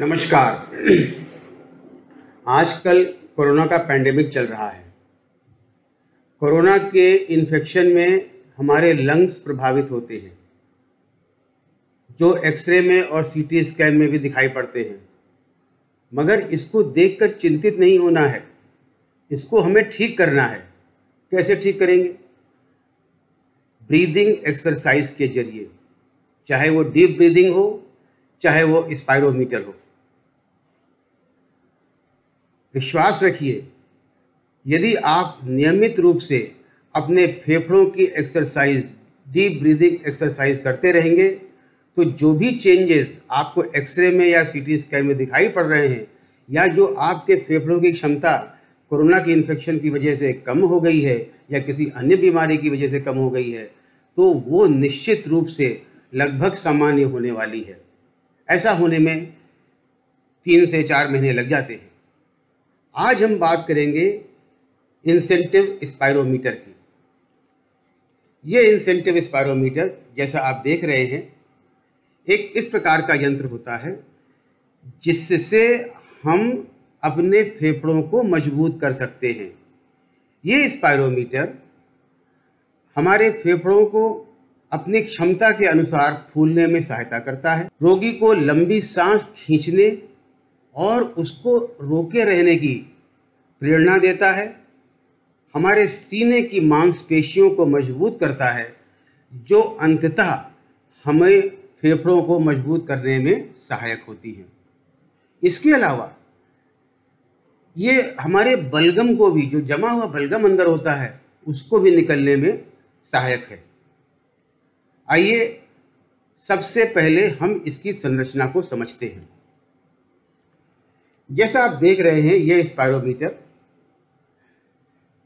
नमस्कार। आजकल कोरोना का पैंडेमिक चल रहा है। कोरोना के इन्फेक्शन में हमारे लंग्स प्रभावित होते हैं, जो एक्सरे में और सीटी स्कैन में भी दिखाई पड़ते हैं। मगर इसको देखकर चिंतित नहीं होना है, इसको हमें ठीक करना है। कैसे ठीक करेंगे? ब्रीदिंग एक्सरसाइज के जरिए, चाहे वो डीप ब्रीदिंग हो, चाहे वो स्पायरोमीटर हो। विश्वास रखिए, यदि आप नियमित रूप से अपने फेफड़ों की एक्सरसाइज, डीप ब्रीदिंग एक्सरसाइज करते रहेंगे तो जो भी चेंजेस आपको एक्सरे में या सीटी स्कैन में दिखाई पड़ रहे हैं, या जो आपके फेफड़ों की क्षमता कोरोना के इन्फेक्शन की वजह से कम हो गई है या किसी अन्य बीमारी की वजह से कम हो गई है, तो वो निश्चित रूप से लगभग सामान्य होने वाली है। ऐसा होने में 3 से 4 महीने लग जाते हैं। आज हम बात करेंगे इंसेंटिव स्पायरोमीटर की। ये इंसेंटिव स्पायरोमीटर, जैसा आप देख रहे हैं, एक इस प्रकार का यंत्र होता है जिससे हम अपने फेफड़ों को मजबूत कर सकते हैं। ये स्पायरोमीटर हमारे फेफड़ों को अपनी क्षमता के अनुसार फूलने में सहायता करता है। रोगी को लंबी सांस खींचने और उसको रोके रहने की प्रेरणा देता है। हमारे सीने की मांसपेशियों को मजबूत करता है, जो अंततः हमें फेफड़ों को मजबूत करने में सहायक होती है। इसके अलावा ये हमारे बलगम को भी, जो जमा हुआ बलगम अंदर होता है, उसको भी निकलने में सहायक है। आइए सबसे पहले हम इसकी संरचना को समझते हैं। जैसा आप देख रहे हैं, यह स्पायरोमीटर,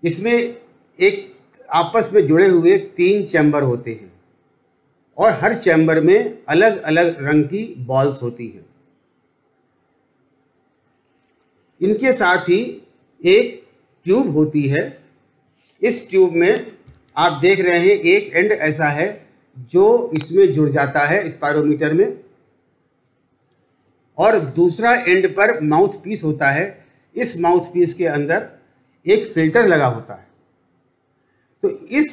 इसमें एक आपस में जुड़े हुए 3 चैम्बर होते हैं और हर चैम्बर में अलग अलग रंग की बॉल्स होती हैं। इनके साथ ही एक ट्यूब होती है। इस ट्यूब में आप देख रहे हैं एक एंड ऐसा है जो इसमें जुड़ जाता है स्पायरोमीटर में, और दूसरा एंड पर माउथ पीस होता है। इस माउथ पीस के अंदर एक फिल्टर लगा होता है। तो इस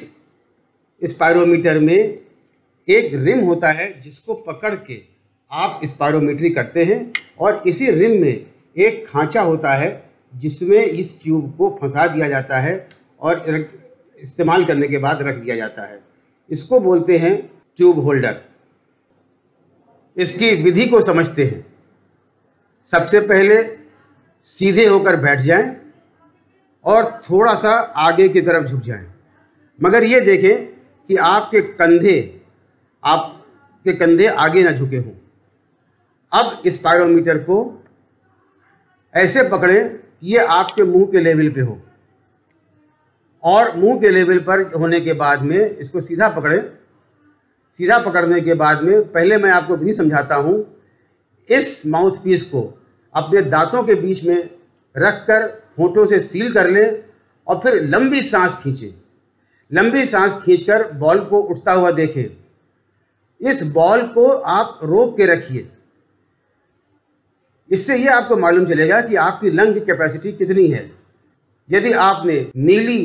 स्पायरोमीटर में एक रिम होता है जिसको पकड़ के आप स्पायरोमीटरी करते हैं, और इसी रिम में एक खांचा होता है जिसमें इस ट्यूब को फंसा दिया जाता है और इस्तेमाल करने के बाद रख दिया जाता है। इसको बोलते हैं ट्यूब होल्डर। इसकी विधि को समझते हैं। सबसे पहले सीधे होकर बैठ जाएं और थोड़ा सा आगे की तरफ झुक जाएं। मगर ये देखें कि आपके कंधे आगे ना झुके हों। अब स्पायरोमीटर को ऐसे पकड़ें कि ये आपके मुंह के लेवल पे हो, और मुंह के लेवल पर होने के बाद में इसको सीधा पकड़ें। सीधा पकड़ने के बाद में पहले मैं आपको भी समझाता हूँ, इस माउथ पीस को अपने दांतों के बीच में रखकर होठों से सील कर लें और फिर लंबी सांस खींचें। लंबी सांस खींचकर बॉल को उठता हुआ देखें। इस बॉल को आप रोक के रखिए। इससे ये आपको मालूम चलेगा कि आपकी लंग की कैपेसिटी कितनी है। यदि आपने नीली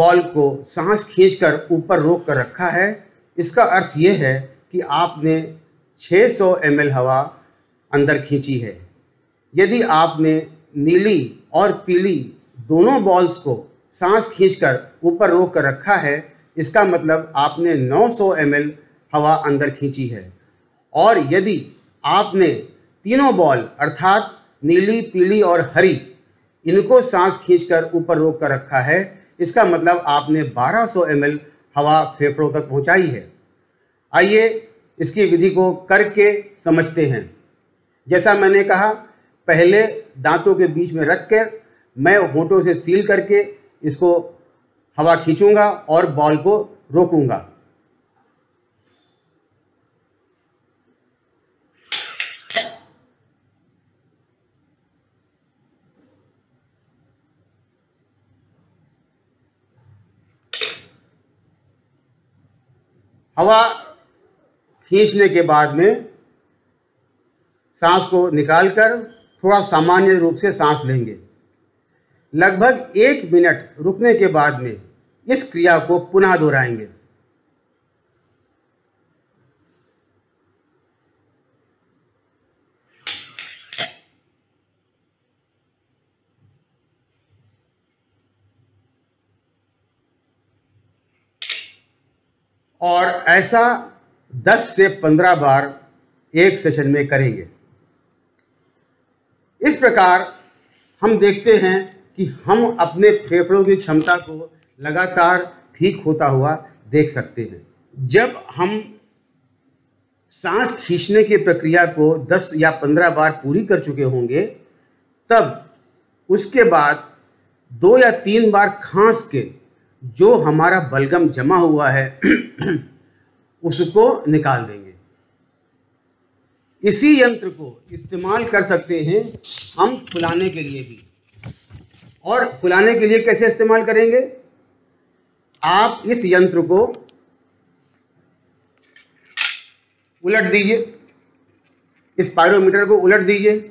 बॉल को सांस खींचकर ऊपर रोक कर रखा है, इसका अर्थ ये है कि आपने 600 ml हवा अंदर खींची है। यदि आपने नीली और पीली दोनों बॉल्स को सांस खींचकर ऊपर रोक कर रखा है, इसका मतलब आपने 900 ml हवा अंदर खींची है। और यदि आपने तीनों बॉल अर्थात नीली, पीली और हरी, इनको सांस खींचकर ऊपर रोक कर रखा है, इसका मतलब आपने 1200 ml हवा फेफड़ों तक पहुंचाई है। आइए इसकी विधि को करके समझते हैं। जैसा मैंने कहा, पहले दांतों के बीच में रख कर मैं होठों से सील करके इसको हवा खींचूंगा और बॉल को रोकूंगा। हवा खींचने के बाद में सांस को निकालकर थोड़ा सामान्य रूप से सांस लेंगे। लगभग 1 मिनट रुकने के बाद में इस क्रिया को पुनः दोहराएंगे। और ऐसा 10 से 15 बार एक सेशन में करेंगे। इस प्रकार हम देखते हैं कि हम अपने फेफड़ों की क्षमता को लगातार ठीक होता हुआ देख सकते हैं। जब हम सांस खींचने की प्रक्रिया को 10 या 15 बार पूरी कर चुके होंगे, तब उसके बाद 2 या 3 बार खांस के जो हमारा बलगम जमा हुआ है उसको निकाल देंगे। इसी यंत्र को इस्तेमाल कर सकते हैं हम फुलाने के लिए भी। और फुलाने के लिए कैसे इस्तेमाल करेंगे? आप इस यंत्र को उलट दीजिए, इस पायरोमीटर को उलट दीजिए,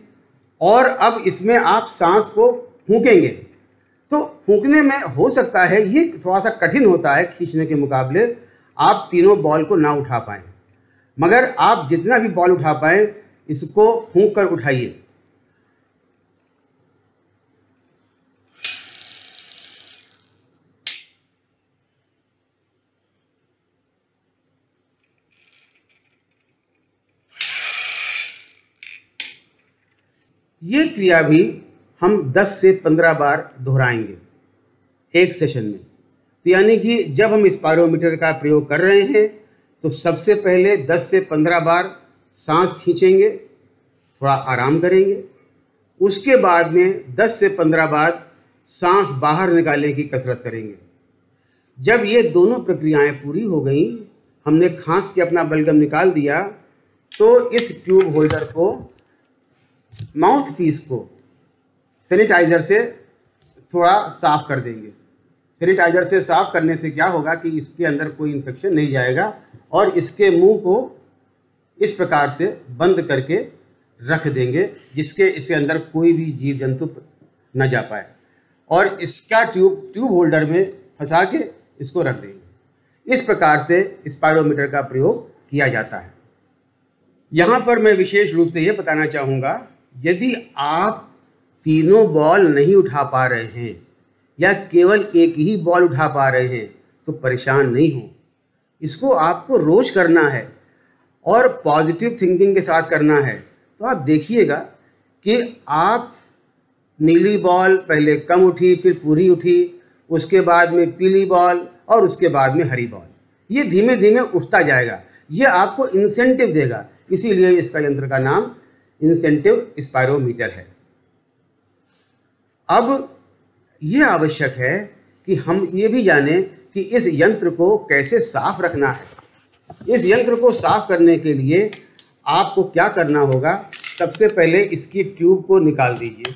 और अब इसमें आप सांस को फूंकेंगे। तो फूंकने में हो सकता है ये थोड़ा सा कठिन होता है खींचने के मुकाबले, आप तीनों बॉल को ना उठा पाएँ, मगर आप जितना भी बॉल उठा पाएँ इसको फूंक कर उठाइए। ये क्रिया भी हम 10 से 15 बार दोहराएंगे एक सेशन में। तो यानी कि जब हम स्पायरोमीटर का प्रयोग कर रहे हैं तो सबसे पहले 10 से 15 बार सांस खींचेंगे, थोड़ा आराम करेंगे, उसके बाद में 10 से 15 बार सांस बाहर निकालने की कसरत करेंगे। जब ये दोनों प्रक्रियाएं पूरी हो गई, हमने खांस के अपना बलगम निकाल दिया, तो इस ट्यूब होल्डर को, माउथ पीस को सैनिटाइजर से थोड़ा साफ कर देंगे। सैनिटाइजर से साफ करने से क्या होगा कि इसके अंदर कोई इन्फेक्शन नहीं जाएगा, और इसके मुंह को इस प्रकार से बंद करके रख देंगे जिसके इसके अंदर कोई भी जीव जंतु न जा पाए, और इसका ट्यूब होल्डर में फंसा के इसको रख देंगे। इस प्रकार से स्पायरोमीटर का प्रयोग किया जाता है। यहाँ पर मैं विशेष रूप से ये बताना चाहूँगा, यदि आप तीनों बॉल नहीं उठा पा रहे हैं या केवल एक ही बॉल उठा पा रहे हैं तो परेशान नहीं हो। इसको आपको रोज करना है और पॉजिटिव थिंकिंग के साथ करना है। तो आप देखिएगा कि आप नीली बॉल पहले कम उठी, फिर पूरी उठी, उसके बाद में पीली बॉल, और उसके बाद में हरी बॉल। ये धीमे धीमे उठता जाएगा, ये आपको इंसेंटिव देगा। इसीलिए इसका यंत्र का नाम इंसेंटिव स्पायरोमीटर है। अब ये आवश्यक है कि हम ये भी जानें कि इस यंत्र को कैसे साफ रखना है। इस यंत्र को साफ करने के लिए आपको क्या करना होगा? सबसे पहले इसकी ट्यूब को निकाल दीजिए।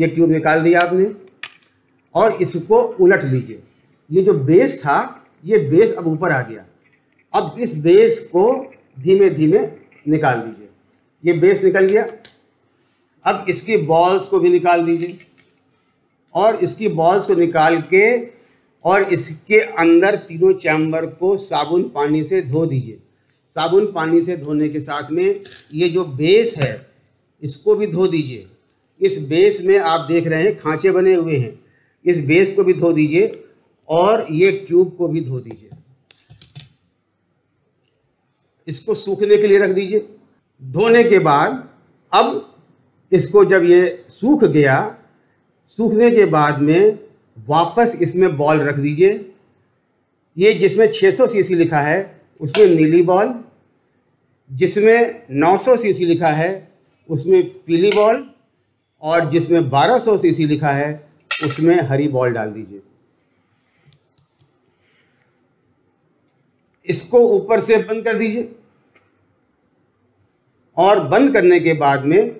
ये ट्यूब निकाल दिया आपने, और इसको उलट लीजिए। ये जो बेस था, ये बेस अब ऊपर आ गया। अब इस बेस को धीमे धीमे निकाल दीजिए। ये बेस निकल गया। अब इसकी बॉल्स को भी निकाल दीजिए, और इसकी बॉल्स को निकाल के और इसके अंदर तीनों चैम्बर को साबुन पानी से धो दीजिए। साबुन पानी से धोने के साथ में ये जो बेस है इसको भी धो दीजिए। इस बेस में आप देख रहे हैं खांचे बने हुए हैं, इस बेस को भी धो दीजिए और ये ट्यूब को भी धो दीजिए। इसको सूखने के लिए रख दीजिए। धोने के बाद अब इसको जब ये सूख गया, सूखने के बाद में वापस इसमें बॉल रख दीजिए। ये जिसमें 600 सीसी लिखा है उसमें नीली बॉल, जिसमें 900 सीसी लिखा है उसमें पीली बॉल, और जिसमें 1200 सीसी लिखा है उसमें हरी बॉल डाल दीजिए। इसको ऊपर से बंद कर दीजिए, और बंद करने के बाद में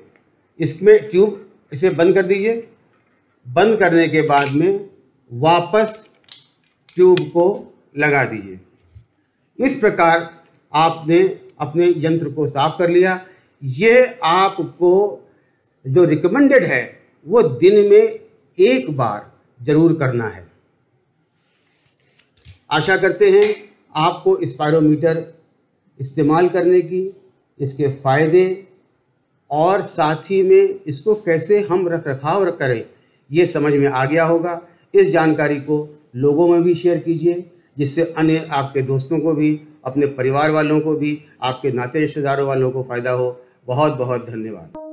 इसमें ट्यूब इसे बंद कर दीजिए। बंद करने के बाद में वापस ट्यूब को लगा दीजिए। इस प्रकार आपने अपने यंत्र को साफ कर लिया। ये आपको जो रिकमेंडेड है वो दिन में एक बार जरूर करना है। आशा करते हैं आपको स्पायरोमीटर इस्तेमाल करने की, इसके फ़ायदे और साथ ही में इसको कैसे हम रख रखाव करें ये समझ में आ गया होगा। इस जानकारी को लोगों में भी शेयर कीजिए, जिससे अन्य आपके दोस्तों को भी, अपने परिवार वालों को भी, आपके नाते रिश्तेदारों वालों को फ़ायदा हो। बहुत बहुत धन्यवाद।